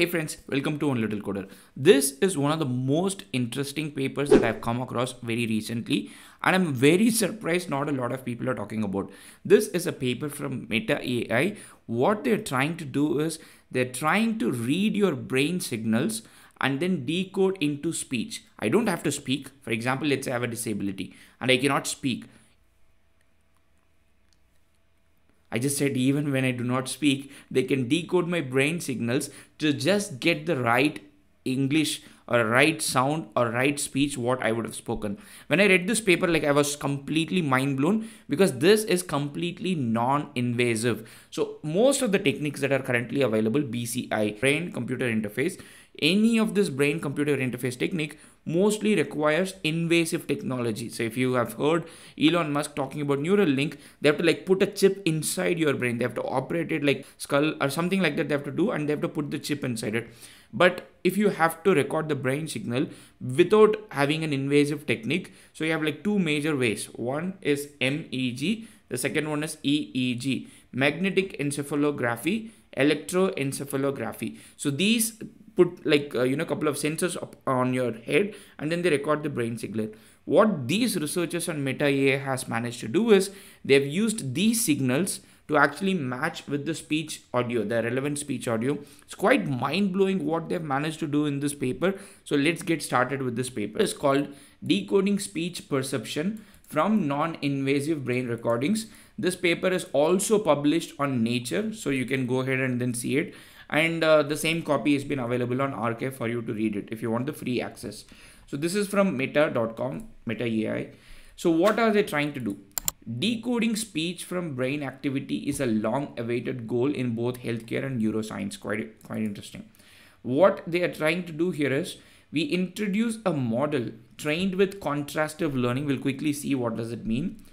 Hey friends, welcome to 1littlecoder. This is one of the most interesting papers that I've come across very recently, and I'm very surprised not a lot of people are talking about. This is a paper from Meta AI. What they're trying to do is they're trying to read your brain signals and then decode into speech. I don't have to speak. For example, let's say I have a disability and I cannot speak. I just said even when I do not speak, they can decode my brain signals to just get the right English or right sound or right speech what I would have spoken. When I read this paper, like, I was completely mind blown because this is completely non-invasive. So most of the techniques that are currently available, BCI, brain computer interface, any of this brain computer interface technique mostly requires invasive technology. So if you have heard Elon Musk talking about neural link, they have to like put a chip inside your brain. They have to operate it like skull or something like that they have to do, and they have to put the chip inside it. But if you have to record the brain signal without having an invasive technique, so you have like two major ways. One is MEG. The second one is EEG, magnetic encephalography, electroencephalography. So these put like couple of sensors up on your head and then they record the brain signal. What these researchers on Meta AI has managed to do is they've used these signals to actually match with the speech audio, the relevant speech audio. It's quite mind-blowing what they've managed to do in this paper. So let's get started with this paper. It's called Decoding Speech Perception from Non-Invasive Brain Recordings. This paper is also published on Nature, so you can go ahead and then see it. And the same copy has been available on archive for you to read it if you want the free access. So this is from Meta.com, Meta AI. So what are they trying to do? Decoding speech from brain activity is a long awaited goal in both healthcare and neuroscience. Quite interesting. What they are trying to do here is we introduce a model trained with contrastive learning. We'll quickly see what does it mean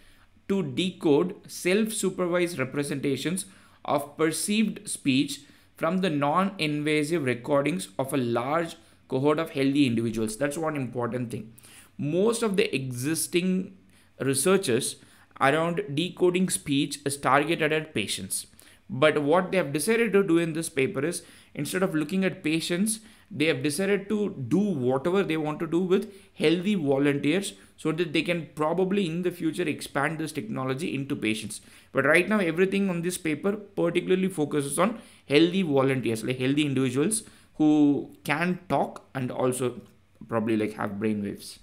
to decode self-supervised representations of perceived speech from the non-invasive recordings of a large cohort of healthy individuals. That's one important thing. Most of the existing researchers around decoding speech is targeted at patients. But what they have decided to do in this paper is instead of looking at patients, they have decided to do whatever they want to do with healthy volunteers so that they can probably in the future expand this technology into patients. But right now, everything on this paper particularly focuses on healthy volunteers, like healthy individuals who can talk and also probably like have brain waves.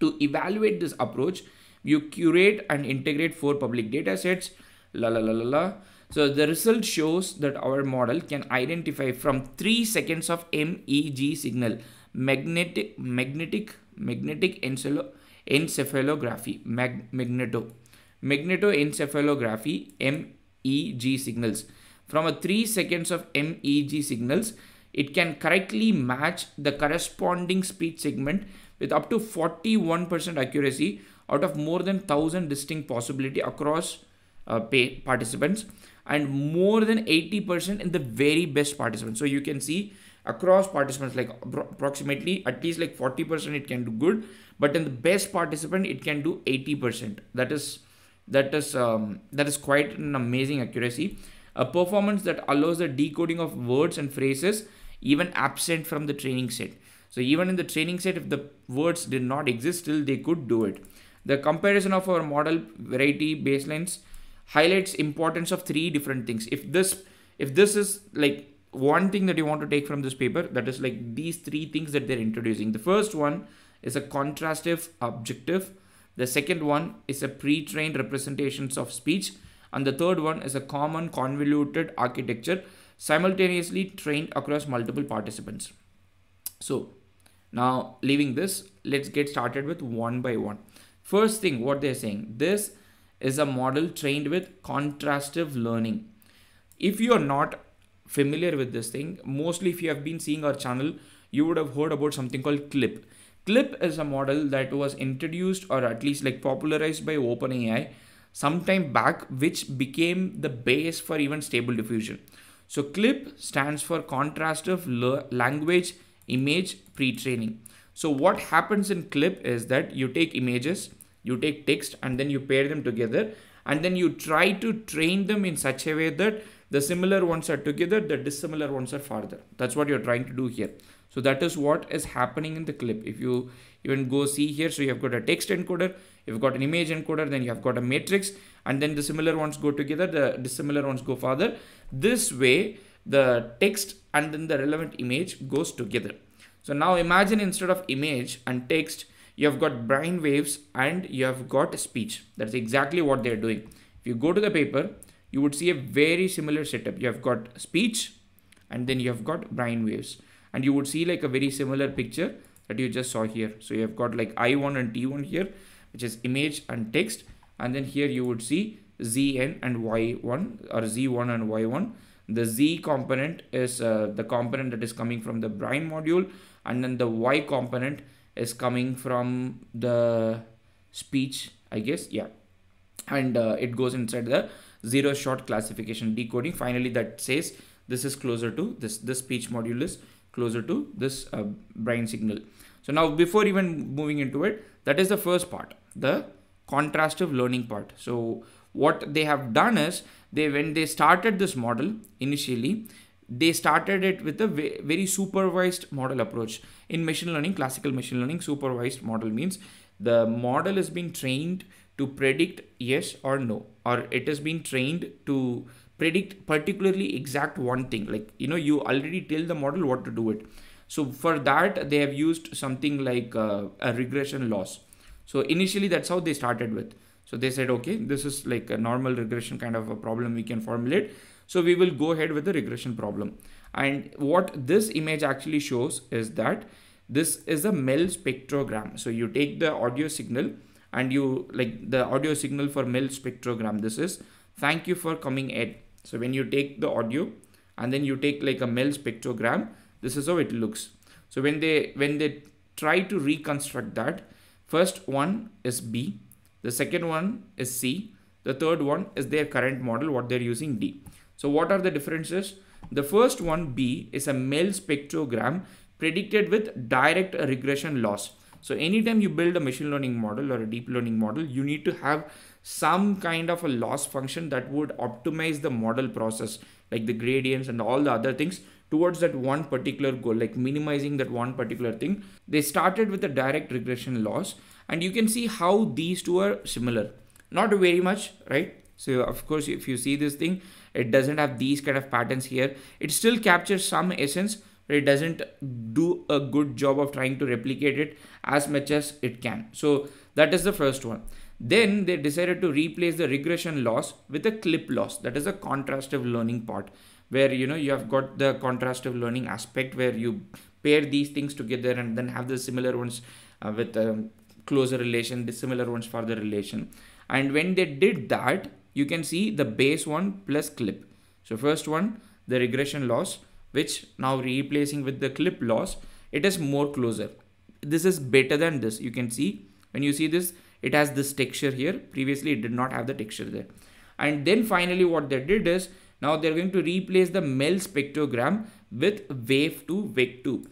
To evaluate this approach, you curate and integrate 4 public data sets. So the result shows that our model can identify from 3 seconds of MEG signal, magnetoencephalography, MEG signals. From a 3 seconds of MEG signals, it can correctly match the corresponding speech segment with up to 41% accuracy out of more than 1,000 distinct possibility across participants, and more than 80% in the very best participants. So you can see across participants, like approximately at least like 40% it can do good, but in the best participant it can do 80%. That is quite an amazing accuracy, a performance that allows the decoding of words and phrases even absent from the training set. So even in the training set, if the words did not exist, still they could do it. The comparison of our model variety baselines highlights importance of 3 different things. If this is like one thing that you want to take from this paper, that is like these 3 things that they're introducing. The first one is a contrastive objective. The second one is a pre-trained representations of speech. And the third one is a common convoluted architecture simultaneously trained across multiple participants. So now leaving this, let's get started with one by one. First thing, what they're saying, this is a model trained with contrastive learning. If you are not familiar with this thing, mostly if you have been seeing our channel, you would have heard about something called CLIP. CLIP is a model that was introduced or at least like popularized by OpenAI sometime back, which became the base for even stable diffusion. So CLIP stands for contrastive language image pre-training. So what happens in CLIP is that you take images, you take text, and then you pair them together, and then you try to train them in such a way that The similar ones are together, the dissimilar ones are farther. That's what you're trying to do here. So that is what is happening in the clip. If you even go see here, so you have got a text encoder, you've got an image encoder, then you have got a matrix, and then the similar ones go together, the dissimilar ones go farther. This way, the text and then the relevant image goes together. So now imagine instead of image and text, you have got brain waves and you have got speech. That's exactly what they're doing. If you go to the paper, you would see a very similar setup. You have got speech and then you have got brain waves, and you would see like a very similar picture that you just saw here. So you have got like I1 and T1 here, which is image and text. And then here you would see Zn and Y1 or Z1 and Y1. The Z component is the component that is coming from the brain module, and then the Y component is coming from the speech, I guess. Yeah. And it goes inside the zero shot classification decoding. Finally, that says this is closer to this. This speech module is closer to this brain signal. So now before even moving into it, that is the first part, the contrastive learning part. So what they have done is when they started this model initially, they started it with a very supervised model approach. In machine learning, classical machine learning, supervised model means the model is being trained to predict yes or no, or it has been trained to predict particularly exact one thing. Like, you know, you already tell the model what to do it. So for that, they have used something like a regression loss. So initially that's how they started with. So they said, okay, this is like a normal regression kind of a problem we can formulate. So we will go ahead with the regression problem. And what this image actually shows is that this is a Mel spectrogram. So you take the audio signal and you like the audio signal for Mel spectrogram. This is thank you for coming, Ed. So when you take the audio and then you take like a Mel spectrogram, this is how it looks. So when they try to reconstruct that, first one is B, the second one is C, the third one is their current model, what they're using, D. So what are the differences? The first one, B, is a Mel spectrogram predicted with direct regression loss. So anytime you build a machine learning model or a deep learning model, you need to have some kind of a loss function that would optimize the model process, like the gradients and all the other things towards that one particular goal, like minimizing that one particular thing. They started with a direct regression loss, and you can see how these two are similar. Not very much, right? So of course, if you see this thing, it doesn't have these kind of patterns here. It still captures some essence, but it doesn't do a good job of trying to replicate it as much as it can. So that is the first one. Then they decided to replace the regression loss with a CLIP loss. That is a contrastive learning part, where, you know, you have got the contrastive learning aspect where you pair these things together and then have the similar ones with closer relation, the similar ones farther relation. And when they did that, you can see the base one plus CLIP. So first one, the regression loss, which now replacing with the CLIP loss, it is more closer. This is better than this. You can see when you see this, it has this texture here. Previously, it did not have the texture there. And then finally, what they did is now they're going to replace the Mel spectrogram with Wav2Vec2.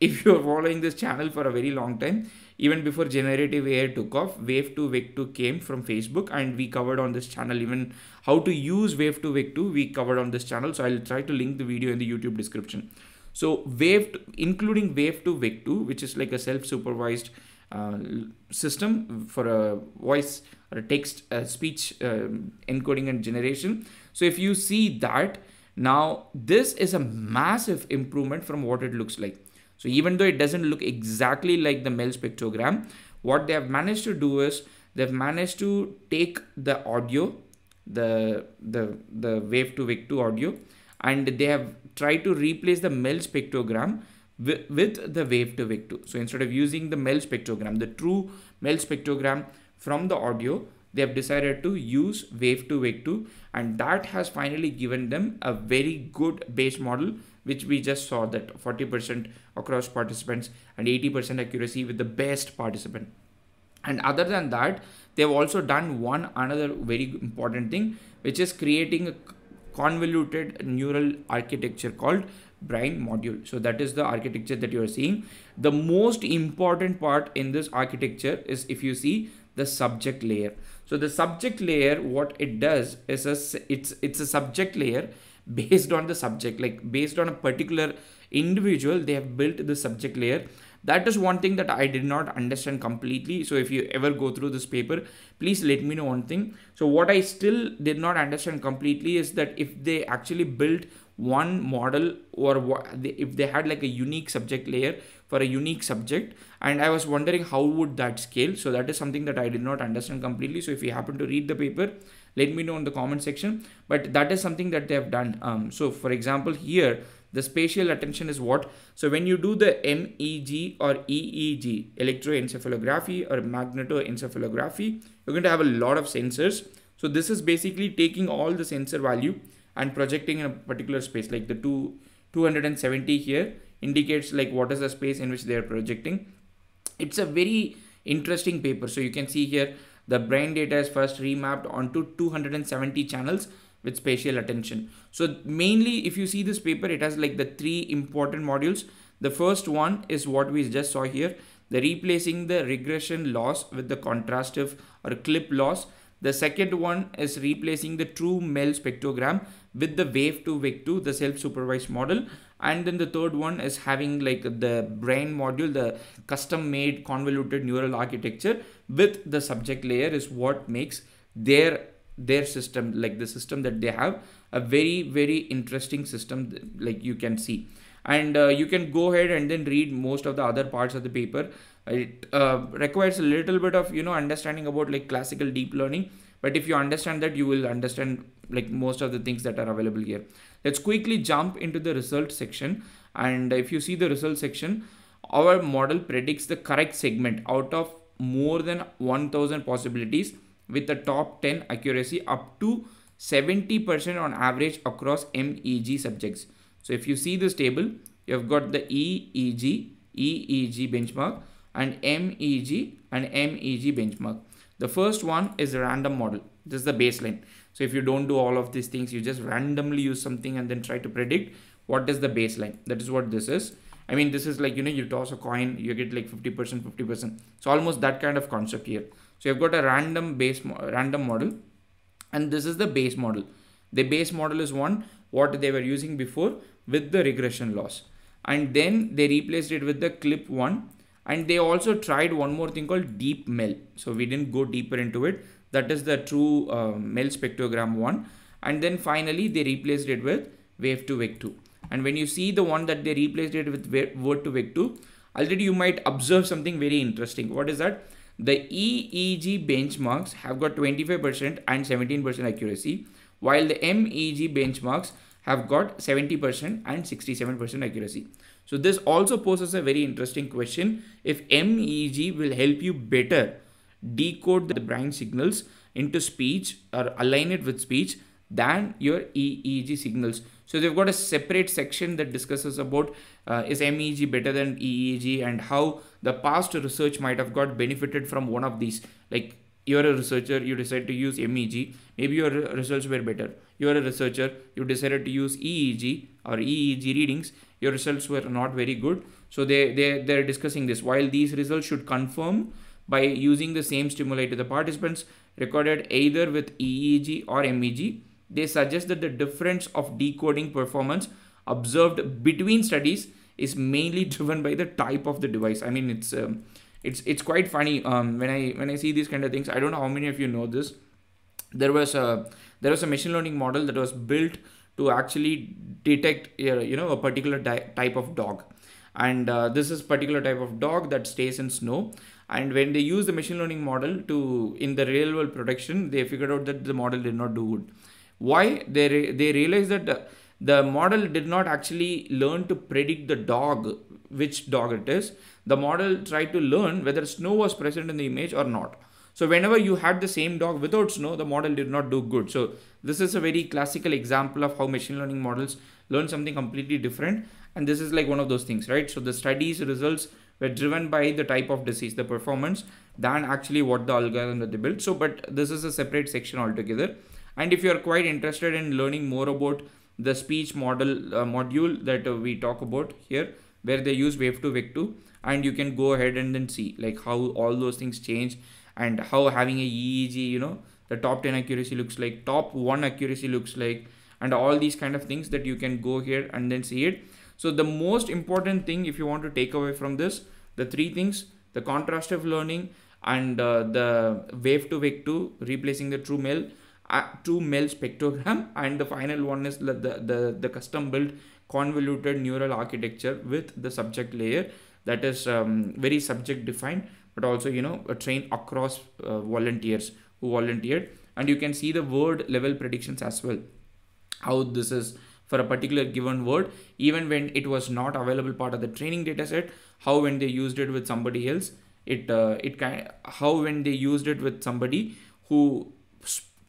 If you're following this channel for a very long time, even before generative AI took off, Wav2Vec2 came from Facebook, and we covered on this channel even how to use Wav2Vec2. We covered on this channel, so I'll try to link the video in the YouTube description. So including Wav2Vec2, which is like a self-supervised system for a voice or a text speech encoding and generation. So if you see that, now this is a massive improvement from what it looks like. So even though it doesn't look exactly like the Mel spectrogram, what they have managed to do is they've managed to take the audio, the Wav2Vec2 audio, and they have tried to replace the Mel spectrogram with the Wav2Vec2. So instead of using the Mel spectrogram, the true Mel spectrogram from the audio, they have decided to use Wav2Vec2, and that has finally given them a very good base model, which we just saw that 40% across participants and 80% accuracy with the best participant. And other than that, they've also done one another very important thing, which is creating a convoluted neural architecture called brain module. So that is the architecture that you're seeing. The most important part in this architecture is, if you see, the subject layer. So the subject layer, what it does is it's a subject layer based on the subject, like based on a particular individual, they have built the subject layer. That is one thing that I did not understand completely. So if you ever go through this paper, please let me know one thing. So what I still did not understand completely is that if they actually built one model, or what if they had like a unique subject layer for a unique subject, and I was wondering how would that scale. So that is something that I did not understand completely. So if you happen to read the paper, let me know in the comment section, but that is something that they have done. So for example, here the spatial attention is what? So when you do the MEG or EEG, electroencephalography or magnetoencephalography, you're going to have a lot of sensors. So this is basically taking all the sensor value and projecting in a particular space, like the 270 here indicates like what is the space in which they are projecting. It's a very interesting paper. So you can see here the brain data is first remapped onto 270 channels with spatial attention. So mainly if you see this paper, it has like the three important modules. The first one is what we just saw here, the replacing the regression loss with the contrastive or CLIP loss. The second one is replacing the true Mel spectrogram with the Wav2Vec2, the self-supervised model. And then the third one is having like the brain module, the custom-made convoluted neural architecture with the subject layer is what makes their system, like the system that they have, a very, very interesting system, like you can see. And you can go ahead and then read most of the other parts of the paper. It requires a little bit of, you know, understanding about like classical deep learning. But if you understand that, you will understand like most of the things that are available here. Let's quickly jump into the result section. And if you see the result section, our model predicts the correct segment out of more than 1000 possibilities with a top 10 accuracy up to 70% on average across MEG subjects. So if you see this table, you have got the EEG benchmark and MEG benchmark. The first one is a random model. This is the baseline. So if you don't do all of these things, you just randomly use something and then try to predict what is the baseline. That is what this is. I mean, this is like, you know, you toss a coin, you get like 50%, 50%. So almost that kind of concept here. So you've got a random model, and this is the base model. The base model is what they were using before with the regression loss, and then they replaced it with the CLIP one, and they also tried one more thing called DeepMEL. So we didn't go deeper into it. That is the true Mel spectrogram one, and then finally they replaced it with Wav2Vec2. And when you see the one that they replaced it with Wav2Vec2, already you might observe something very interesting. What is that? The EEG benchmarks have got 25% and 17% accuracy, while the MEG benchmarks have got 70% and 67% accuracy. So this also poses a very interesting question. If MEG will help you better decode the brain signals into speech or align it with speech than your EEG signals. So they've got a separate section that discusses about is MEG better than EEG and how the past research might have got benefited from one of these. Like, you're a researcher, you decide to use MEG, maybe your results were better. You're a researcher, you decided to use EEG or EEG readings, your results were not very good. So they're discussing this. While these results should confirm by using the same stimuli to the participants recorded either with EEG or MEG, they suggest that the difference of decoding performance observed between studies is mainly driven by the type of the device. I mean, it's quite funny when I see these kind of things. I don't know how many of you know this. There was a machine learning model that was built to actually detect, you know, a particular type of dog, and this is particular type of dog that stays in snow. And when they use the machine learning model to in the real world production, they figured out that the model did not do good. Why? They realized that the model did not actually learn to predict the dog, which dog it is. The model tried to learn whether snow was present in the image or not. So whenever you had the same dog without snow, the model did not do good. So this is a very classical example of how machine learning models learn something completely different. And this is like one of those things, right? So the study's results were driven by the type of disease, the performance, than actually what the algorithm that they built. So, but this is a separate section altogether. And if you're quite interested in learning more about the speech model module that we talk about here, where they use Wav2Vec2, and you can go ahead and then see like how all those things change and how having a EEG, you know, the top 10 accuracy looks like, top 1 accuracy looks like, and all these kind of things that you can go here and then see it. So the most important thing, if you want to take away from this, the three things: the contrastive learning and the Wav2Vec2 replacing the true Mel spectrogram, and the final one is the custom built convoluted neural architecture with the subject layer that is very subject defined, but also, you know, trained across volunteers who volunteered. And you can see the word level predictions as well, how this is for a particular given word, even when it was not available part of the training data set, how when they used it with somebody else, how when they used it with somebody who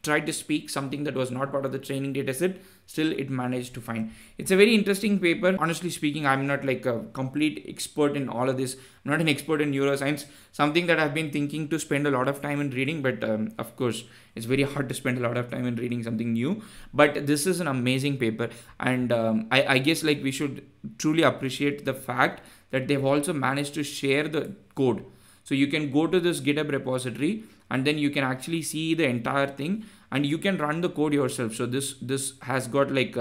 tried to speak something that was not part of the training data set, still it managed to find. It's a very interesting paper. Honestly speaking, I'm not like a complete expert in all of this. I'm not an expert in neuroscience, something that I've been thinking to spend a lot of time in reading, but of course, it's very hard to spend a lot of time in reading something new. But this is an amazing paper, and I guess like we should truly appreciate the fact that they've also managed to share the code. So you can go to this GitHub repository and then you can actually see the entire thing and you can run the code yourself. So this has got like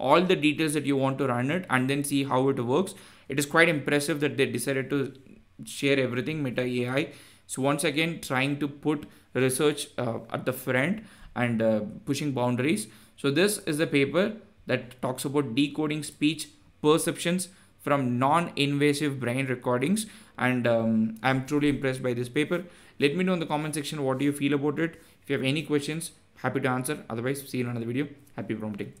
all the details that you want to run it and then see how it works. It is quite impressive that they decided to share everything, Meta AI. So once again, trying to put research at the front and pushing boundaries. So this is the paper that talks about decoding speech perceptions from non-invasive brain recordings. And I'm truly impressed by this paper. Let me know in the comment section what do you feel about it. If you have any questions, happy to answer. Otherwise, see you in another video. Happy prompting.